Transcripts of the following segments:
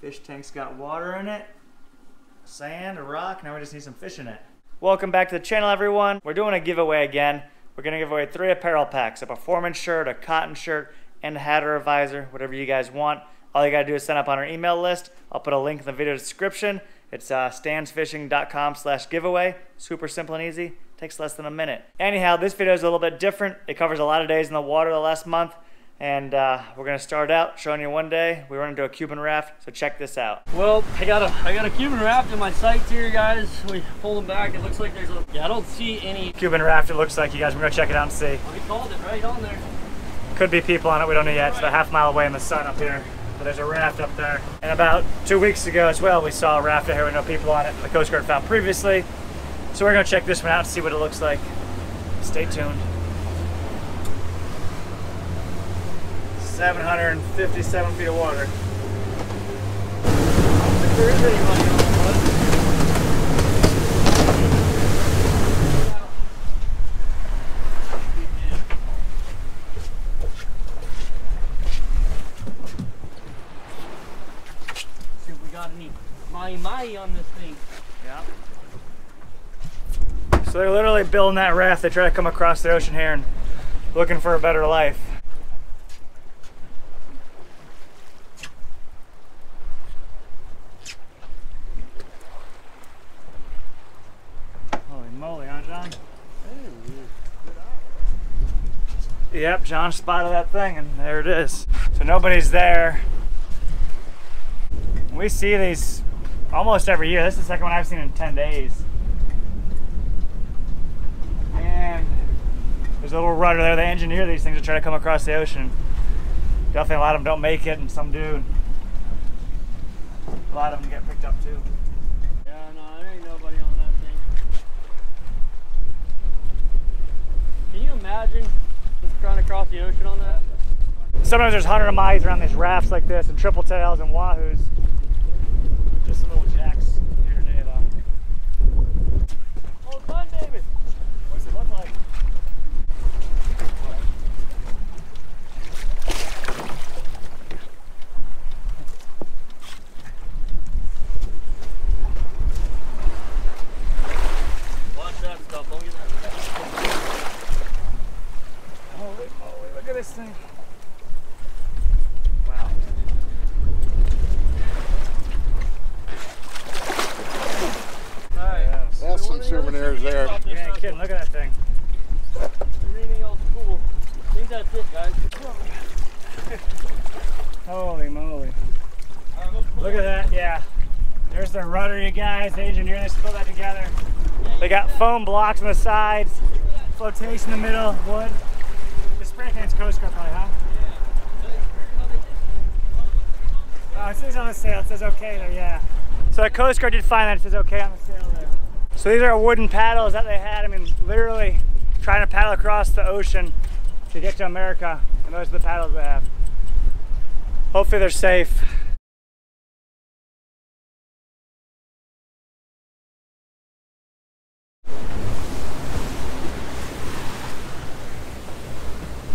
Fish tank's got water in it, sand, a rock. Now we just need some fish in it. Welcome back to the channel, everyone. We're doing a giveaway again. We're gonna give away 3 apparel packs, a performance shirt, a cotton shirt, and a hat or a visor, whatever you guys want. All you gotta do is sign up on our email list. I'll put a link in the video description. It's stanzfishing.com/giveaway. Super simple and easy. Takes less than a minute. Anyhow, this video is a little bit different. It covers a lot of days in the water the last month. And we're gonna start out showing you one day we run into a Cuban raft, so check this out. Well, I got a Cuban raft in my sights here, guys. We pull them back, it looks like there's a, yeah, I don't see any. Cuban raft, it looks like, you guys, we're gonna check it out and see. We called it right on there. Could be people on it, we don't know yet. It's about a half-mile away in the sun up here, but there's a raft up there. And about 2 weeks ago as well, we saw a raft out here with no people on it that the Coast Guard found previously. So we're gonna check this one out and see what it looks like. Stay tuned. 757 feet of water. If there is anybody on the boat. See if we got any mai on this thing. Yeah. So they're literally building that raft. They try to come across the ocean here and looking for a better life. Yep, John spotted that thing and there it is. So nobody's there. We see these almost every year. This is the second one I've seen in 10 days. And there's a little rudder there. They engineer these things to try to come across the ocean. Definitely a lot of them don't make it and some do. A lot of them get picked up too. Yeah, no, there ain't nobody on that thing. Can you imagine trying to cross the ocean on that? Sometimes there's 100 of miles around these rafts like this, and triple tails and wahoos. Just some little jacks here today though. Hold on, David. What's it look like? Look at that, yeah. There's the rudder, you guys. They engineer this to build that together. They got foam blocks on the sides, flotation in the middle, wood. The spray can's Coast Guard probably, huh? Oh, it says on the sail, it says okay there, yeah. So the Coast Guard did find that, it says okay on the sail there. So these are wooden paddles that they had, I mean, literally trying to paddle across the ocean to get to America. And those are the paddles they have. Hopefully they're safe.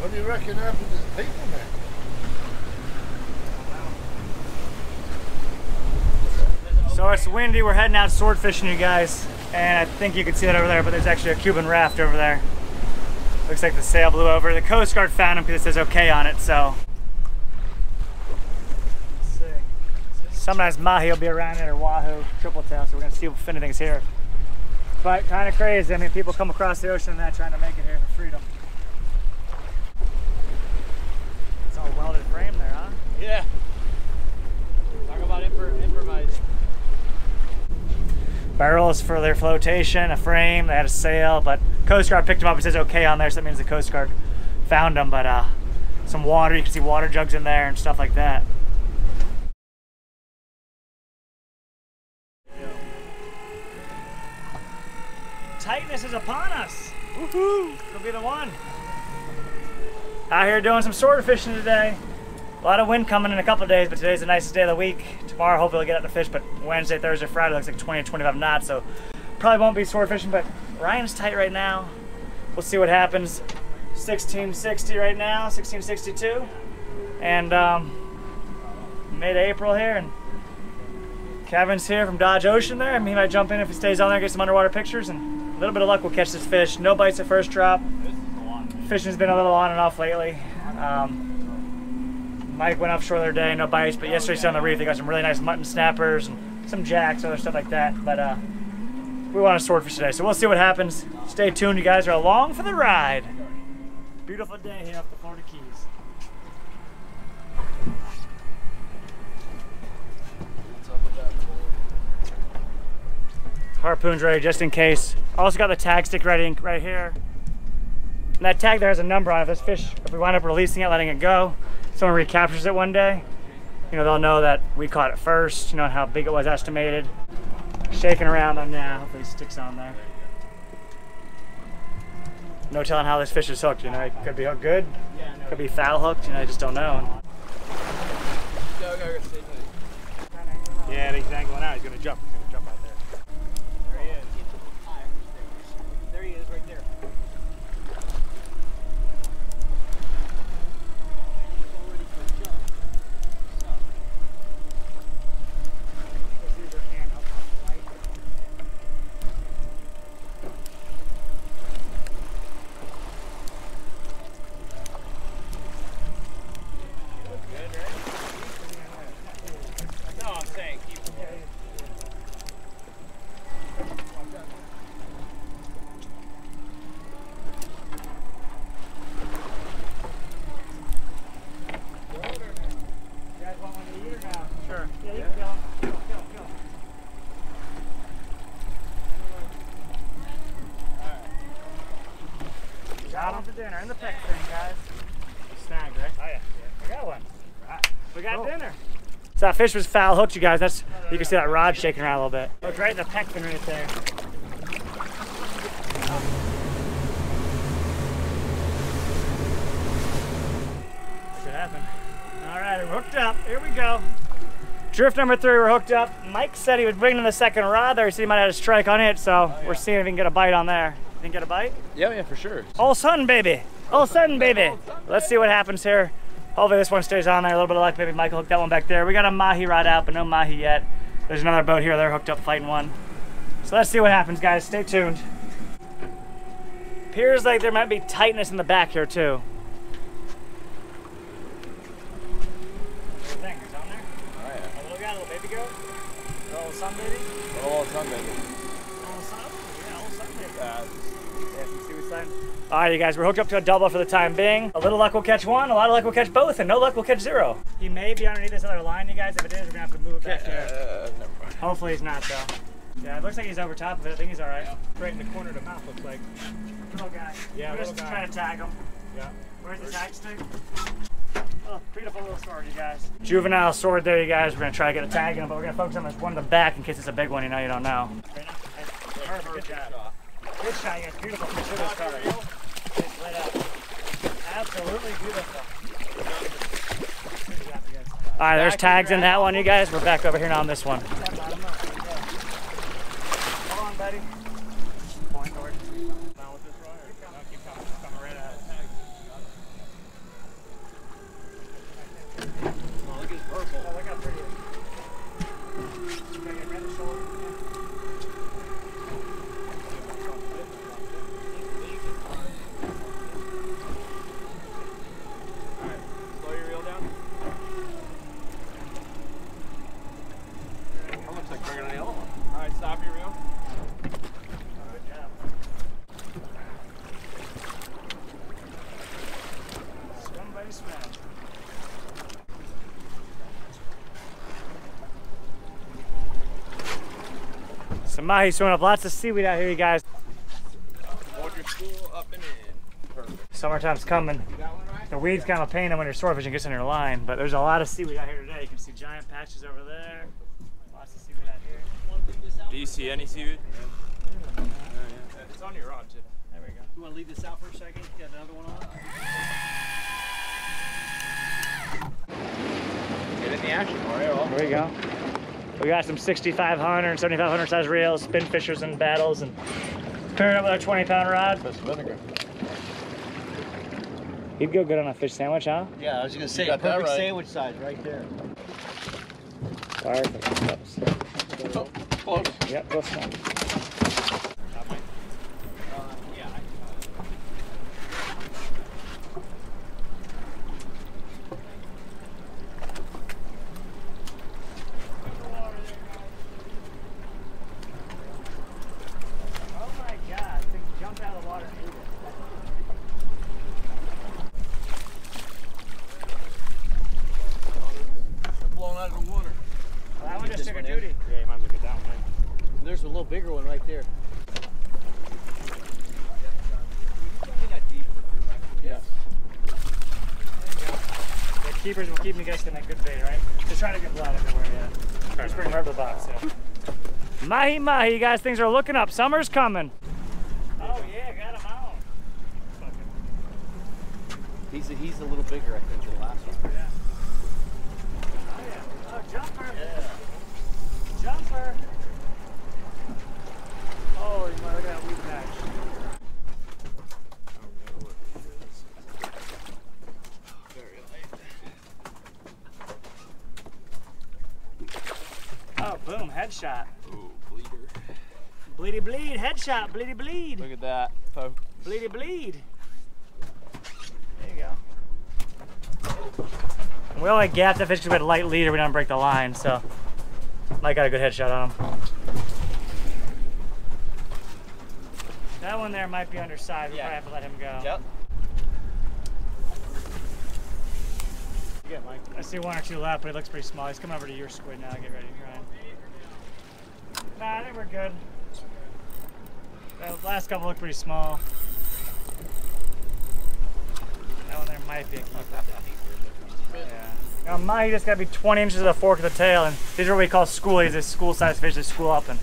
What do you reckon happened to the people there? So it's windy, we're heading out sword fishing, you guys. And I think you can see that over there, but there's actually a Cuban raft over there. Looks like the sail blew over. The Coast Guard found him because it says okay on it, so. Sometimes mahi will be around it, or wahoo, triple tail, so we're gonna see if anything's here. But kind of crazy, I mean, people come across the ocean and that trying to make it here for freedom. It's all welded frame there, huh? Yeah. Talk about improvising. Barrels for their flotation, a frame, they had a sail, but Coast Guard picked them up, it says okay on there, so that means the Coast Guard found them, but some water, you can see water jugs in there and stuff like that. Tightness is upon us. Woohoo! It'll be the one. Out here doing some sword fishing today. A lot of wind coming in a couple of days, but today's the nicest day of the week. Tomorrow, hopefully, we'll get out to fish, but Wednesday, Thursday, Friday looks like 20 or 25 knots, so probably won't be sword fishing, but Ryan's tight right now. We'll see what happens. 1660 right now, 1662. And mid-April here, and Kevin's here from Dodge Ocean there. He might jump in if he stays on there, get some underwater pictures, and a little bit of luck will catch this fish. No bites at first drop. Fishing's been a little on and off lately. Mike went offshore the other day, no bites, but yesterday on the reef they got some really nice mutton snappers and some jacks, other stuff like that. But we want a swordfish today, so we'll see what happens. Stay tuned, you guys are along for the ride. Beautiful day here up the Florida Keys. Harpoon's ready just in case. Also got the tag stick ready right here. And that tag there has a number on it. If this fish, if we wind up releasing it, letting it go, someone recaptures it one day, you know, they'll know that we caught it first, you know, how big it was estimated. Shaking around on now, hopefully it sticks on there. No telling how this fish is hooked, you know, it could be hooked good, could be foul hooked, you know, I just don't know. Yeah, he's angling out, he's gonna jump. Dinner in the pick thing, guys. Snag, right? Oh yeah. I got one. Right. We got dinner. So that fish was foul hooked, you guys. That's you can see that rod shaking around a little bit. Look right in the peck fin right there. That could happen. All right, we're hooked up. Here we go. Drift number 3, we're hooked up. Mike said he was bringing the second rod there. He said he might have had a strike on it, so we're seeing if he can get a bite on there. Didn't get a bite? Yeah, yeah, for sure. All sun, baby. All sun, baby. Let's see what happens here. Hopefully this one stays on there. A little bit of luck. Maybe Michael hooked that one back there. We got a mahi rod out, but no mahi yet. There's another boat here. They're hooked up fighting one. So let's see what happens, guys. Stay tuned. Appears like there might be tightness in the back here, too. What do you think? It's on there? Oh, yeah. A little guy, a little baby girl. A little sun, baby. A little sun, baby. All right, you guys, we're hooked up to a double for the time being. A little luck will catch one, a lot of luck will catch both, and no luck will catch zero. He may be underneath this other line, you guys. If it is, we're gonna have to move it back there. Never mind. Hopefully he's not, though. Yeah, it looks like he's over top of it. I think he's all right. Yeah. Right in the corner of the mouth, looks like. Little guy. Yeah, we're just trying to tag him. Yeah. Where's the tag stick? Oh, beautiful little sword, you guys. Juvenile sword there, you guys. We're gonna try to get a tag in him, but we're gonna focus on this one in the back in case it's a big one, you know, you don't know. Good job. Good shot, you guys. Beautiful fish with this card. Just lit up. Absolutely beautiful. All right, there's tags in that one, you guys. We're back over here now on this one. Hold on, buddy. Point forward. Now with this rod, keep coming. Coming right at it. Oh, look at his purple. Oh, look how pretty it is. Can I get rid of the shoulder? Some mahi swimming up, lots of seaweed out here, you guys. Hold your spool up and in. Perfect. Summertime's coming. The weed's kind of a pain when you're swordfishing and gets on your line, but there's a lot of seaweed out here today. You can see giant patches over there. Lots of seaweed out here. Do you see any seaweed? Yeah. It's on your rod, too. There we go. You want to leave this out for a second? Get another one on. Get in the action, Mario. There we go. We got some 6,500 and 7,500 size reels, spin fishers and battles, and pairing up with our 20-pound rod. That's vinegar. He'd go good on a fish sandwich, huh? Yeah, I was gonna say, perfect sandwich size right there. Perfect. Close. Oh, close. Yep, close one. Bigger one right there. Yeah. The keepers will keep me guys in that good bait, right? Just trying to get blood everywhere, yeah. Just bring rubber box, yeah. Mahi mahi, guys, things are looking up. Summer's coming. Oh yeah, got him out. He's a little bigger, I think, than the last one. Yeah. Oh yeah. Oh, jumper. Yeah. Jumper. Oh, you might have got a weak patch. I don't know what it is. Very light. Oh, boom, headshot. Ooh, bleeder. Bleedy bleed, headshot, bleedy bleed. Look at that, folks. Bleedy bleed. There you go. We only gapped that fish because we had a light leader. We didn't break the line, so Mike got a good headshot on him. That one there might be undersized. We probably have to let him go. Yep. Yeah, Mike. I see one or two left, but it looks pretty small. He's coming over to your squid now. Get ready, Ryan. Nah, I think we're good. That last couple look pretty small. That one there might be a keeper. Yeah. Now, Mike just got to be 20 inches of the fork of the tail, and these are what we call schoolies. These school-sized fish that school up and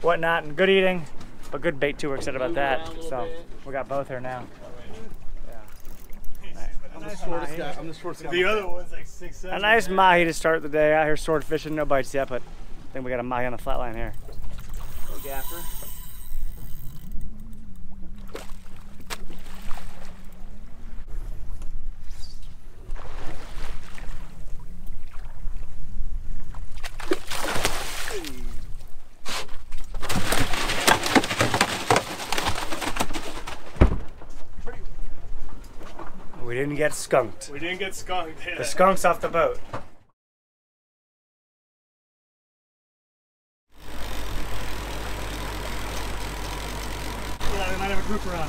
whatnot, and good eating. But good bait too, we're excited about that. So we got both here now. Yeah. I'm the shortest guy. I'm the shortest guy. The other one's like 6'7". A nice mahi to start the day. Out here sword fishing, no bites yet, but I think we got a mahi on the flatline here. Go gaffer. We didn't get skunked. We didn't get skunked. Yeah. The skunk's off the boat. Yeah, we might have a grouper on.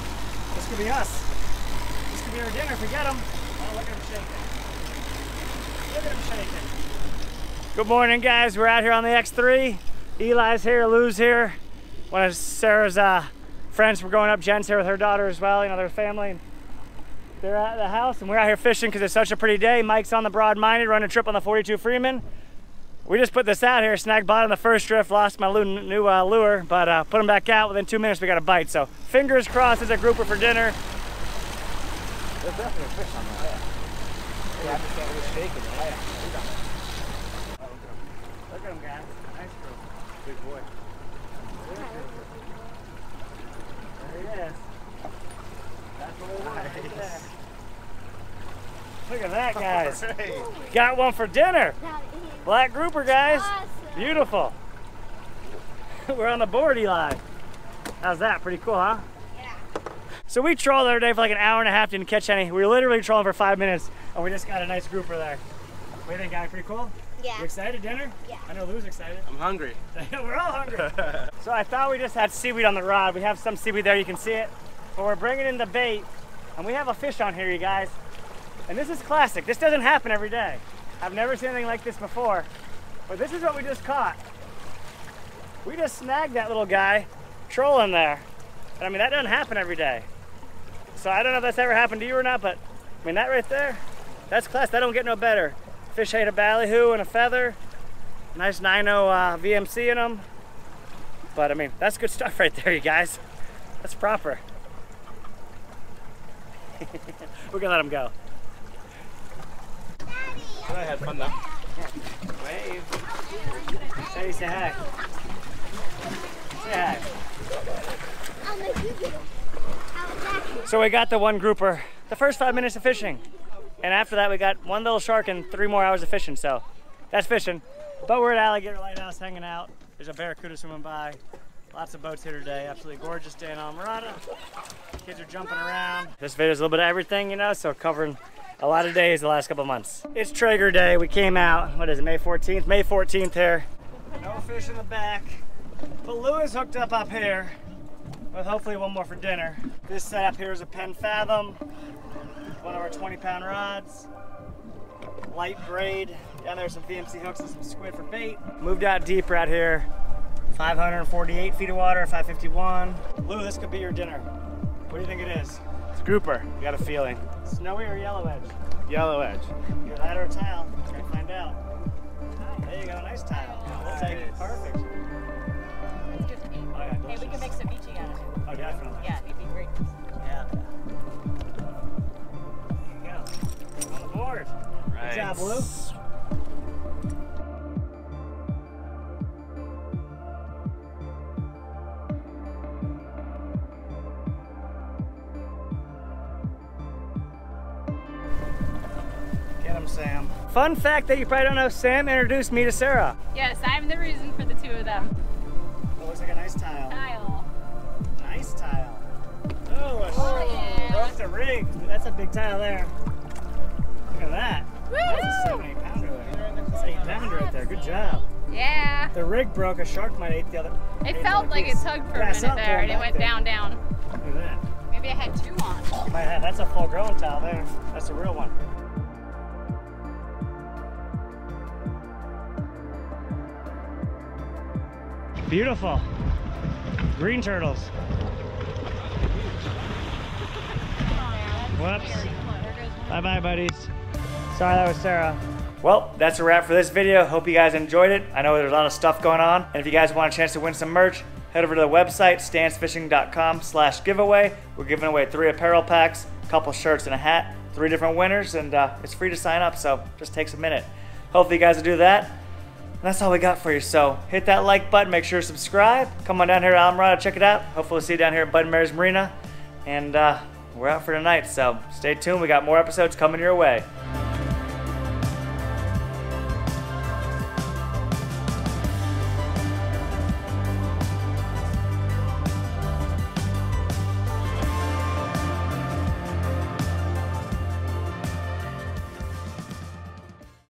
This could be us. This could be our dinner if we get them. Oh, look at him shaking. Look at him shaking. Good morning, guys. We're out here on the X3. Eli's here, Lou's here. One of Sarah's friends from growing up. Jen's here with her daughter as well, you know, their family. They're at the house and we're out here fishing because it's such a pretty day. Mike's on the broad-minded, running a trip on the 42 Freeman. We just put this out here, snagged bottom the first drift, lost my new lure, but put them back out. Within 2 minutes, we got a bite. So fingers crossed it's a grouper for dinner. There's definitely a fish on that. Yeah, I just got really shaking. Look at him, guys. Nice grouper. Big boy. There he is. Nice. Look at that, guys. Right. Got one for dinner. Black grouper, guys. Awesome. Beautiful. We're on the board, Eli. How's that? Pretty cool, huh? Yeah. So we trawled the other day for like an hour and a half, didn't catch any. We were literally trawling for 5 minutes, and we just got a nice grouper there. What do you think, guys? Pretty cool? Yeah. You excited? Dinner? Yeah. I know Lou's excited. I'm hungry. We're all hungry. So I thought we just had seaweed on the rod. We have some seaweed there. You can see it. But we're bringing in the bait, and we have a fish on here, you guys. And this is classic. This doesn't happen every day. I've never seen anything like this before. But this is what we just caught. We just snagged that little guy trolling there. And I mean, that doesn't happen every day. So I don't know if that's ever happened to you or not, but I mean, that right there, that's classic. That don't get no better. Fish ate a ballyhoo and a feather. Nice 9-0 VMC in them. But I mean, that's good stuff right there, you guys. That's proper. We're gonna let him go. Daddy, I had fun though. Yeah. Wave. Say, say hi. Say hi. So we got the one grouper. The first 5 minutes of fishing, and after that we got one little shark and 3 more hours of fishing. So that's fishing. But we're at Alligator Lighthouse hanging out. There's a barracuda swimming by. Lots of boats here today. Absolutely gorgeous day in Islamorada. Kids are jumping around. This video is a little bit of everything, you know, so covering a lot of days the last couple of months. It's Traeger day. We came out, what is it, May 14th? May 14th here. No fish in the back. But Lou is hooked up here with hopefully one more for dinner. This setup here is a Penn Fathom, one of our 20-pound rods, light braid. Down there's some VMC hooks and some squid for bait. Moved out deeper out here, 548 feet of water, 551. Lou, this could be your dinner. What do you think it is? It's grouper. You got a feeling. Snowy or yellow edge? Yellow edge. You got that or a tile? Let's go find out. There you go, nice tile. We'll take it. Perfect. It's good to eat. Oh, yeah, hey, we can make some ceviche out of it. Oh, definitely. Yeah, it'd be great. Yeah. There you go. On the board. Right. Good job, Lou. Sam. Fun fact that you probably don't know, Sam introduced me to Sarah. Yes, I'm the reason for the two of them. That looks like a nice tile. Nice tile. Oh, yeah. Broke the rig. That's a big tile there. Look at that. Woo! That's a 70-pounder there. That's an 8-pounder right there. Good job. Yeah. The rig broke. A shark might ate the other. It felt like it tugged for a minute there, and it went down. Look at that. Maybe I had two on. You might have. That's a full-grown tile there. That's a real one. Beautiful. Green turtles. Whoops. Bye-bye, buddies. Sorry, that was Sarah. Well, that's a wrap for this video. Hope you guys enjoyed it. I know there's a lot of stuff going on. And if you guys want a chance to win some merch, head over to the website, stanzfishing.com/giveaway. We're giving away 3 apparel packs, a couple shirts and a hat, 3 different winners, and it's free to sign up, so it just takes a minute. Hopefully you guys will do that. And that's all we got for you, so hit that like button, make sure to subscribe. Come on down here to Islamorada, check it out. Hopefully we'll see you down here at Bud and Mary's Marina. And we're out for tonight, so stay tuned. We got more episodes coming your way.